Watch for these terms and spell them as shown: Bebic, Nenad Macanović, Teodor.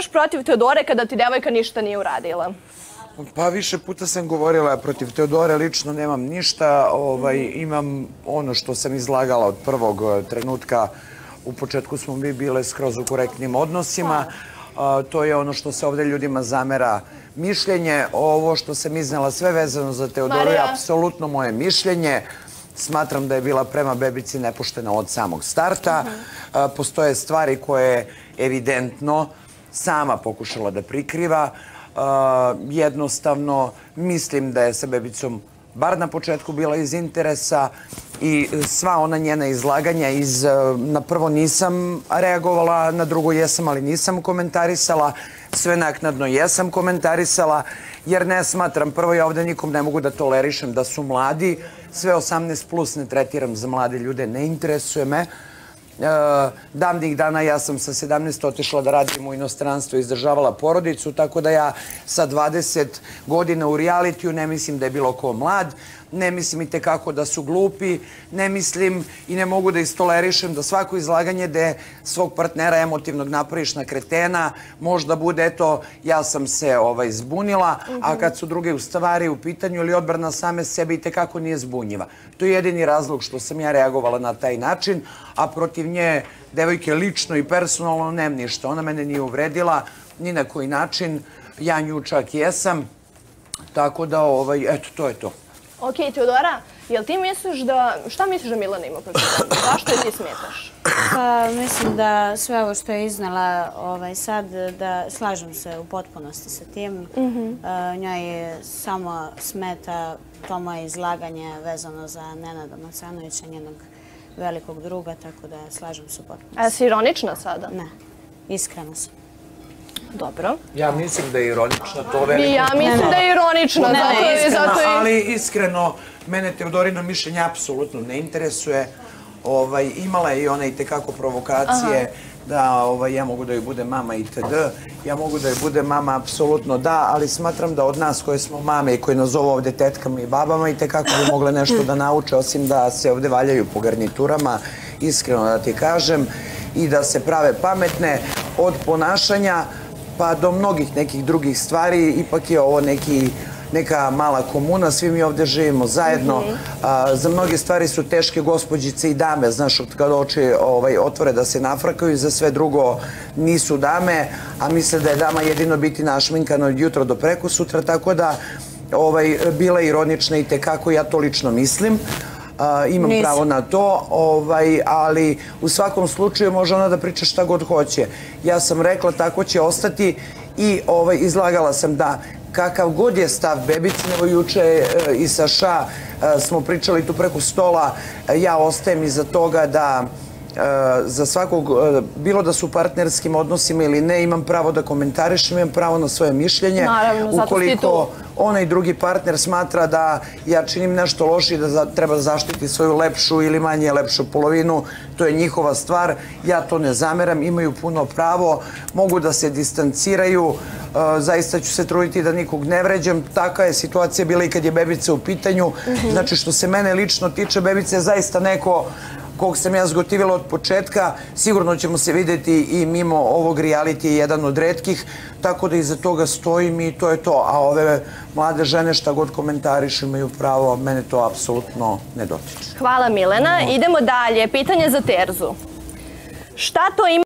imaš protiv Teodore kada ti devojka ništa nije uradila? Pa više puta sam govorila, protiv Teodore lično nemam ništa. Imam ono što sam izlagala od prvog trenutka. U početku smo mi bile skroz u korektnim odnosima. To je ono što se ovde ljudima zamera mišljenje. Ovo što sam iznela sve vezano za Teodoru je apsolutno moje mišljenje. Smatram da je bila prema Bebici nepoštena od samog starta. Postoje stvari koje je evidentno sama pokušala da prikriva. Jednostavno mislim da je sa Bebicom bar na početku bila iz interesa i sva ona njena izlaganja na prvo nisam reagovala, na drugo jesam, ali nisam komentarisala, sve naknadno jesam komentarisala, jer ne smatram, prvo ja ovde nikom ne mogu da tolerišem da su mladi, sve 18 plus ne tretiram za mlade ljude, ne interesuje me. Davnih dana ja sam sa 17 otišla da radim u inostranstvu i izdržavala porodicu, tako da ja sa 20 godina u realitiju ne mislim da je bilo ko mlad, ne mislim i tekako da su glupi, ne mislim i ne mogu da istolerišem da svako izlaganje da svog partnera emotivnog napraviš na kretena, možda bude, eto, ja sam se zbunila, a kad su druge stvari u pitanju ili odbrana same sebe i tekako nije zbunjiva. To je jedini razlog što sam ja reagovala na taj način, a protiv nje, devojke, lično i personalno nemam ništa. Ona mene nije uvredila, ni na koji način, ja nju čak jesam, tako da, eto, to je to. Ok, Teodora, šta misliš da Milana ima protiv toga? Zašto je ti smetaš? Mislim da sve ovo što je iznala sad, da slažem se u potpunosti sa tim. Njoj je samo smeta to moje izlaganje vezano za Nenada Macanovića, njenog velikog druga, tako da slažem se u potpunosti. A si ironična sada? Ne, iskreno sam. Dobro. Ja mislim da je ironična to veliko. Ja mislim da je ironična. Ali iskreno, mene Teodorino mišljenje apsolutno ne interesuje. Imala je i ona i tekako provokacije da ja mogu da joj bude mama itd. Ja mogu da joj bude mama apsolutno da, ali smatram da od nas koje smo mame i koje nas zove ovde tetkama i babama i tekako bi mogle nešto da nauče, osim da se ovde valjaju po garniturama, iskreno da ti kažem, i da se prave pametne od ponašanja pa do mnogih nekih drugih stvari. Ipak je ovo neka mala komuna, svi mi ovde živimo zajedno. Za mnoge stvari su teške gospođice i dame, znaš, kada oči otvore da se nafrakaju, za sve drugo nisu dame, a misle da je dama jedino biti našminkana od jutra do preko sutra, tako da bila je ironična i tekako, ja to lično mislim. Imam pravo na to, ali u svakom slučaju može ona da priča šta god hoće. Ja sam rekla tako će ostati i izlagala sam da kakav god je stav Bebice, evo juče i Saša smo pričali tu preko stola, ja ostajem iza toga da za svakog, bilo da su u partnerskim odnosima ili ne, imam pravo da komentarišem, imam pravo na svoje mišljenje. Ukoliko onaj drugi partner smatra da ja činim nešto loše i da treba zaštiti svoju lepšu ili manje lepšu polovinu, to je njihova stvar, ja to ne zameram, imaju puno pravo, mogu da se distanciraju, zaista ću se truditi da nikog ne vređam. Taka je situacija bila i kad je Bebica u pitanju. Znači, što se mene lično tiče, Bebica je zaista neko kog sam ja zgotivila od početka, sigurno ćemo se videti i mimo ovog reality, jedan od retkih, tako da iza toga stojim i to je to. A ove mlade žene šta god komentariš imaju pravo, mene to apsolutno ne dotiče. Hvala Milena, idemo dalje, pitanje za Terzu. Šta to ima?